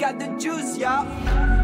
got the juice, y'all.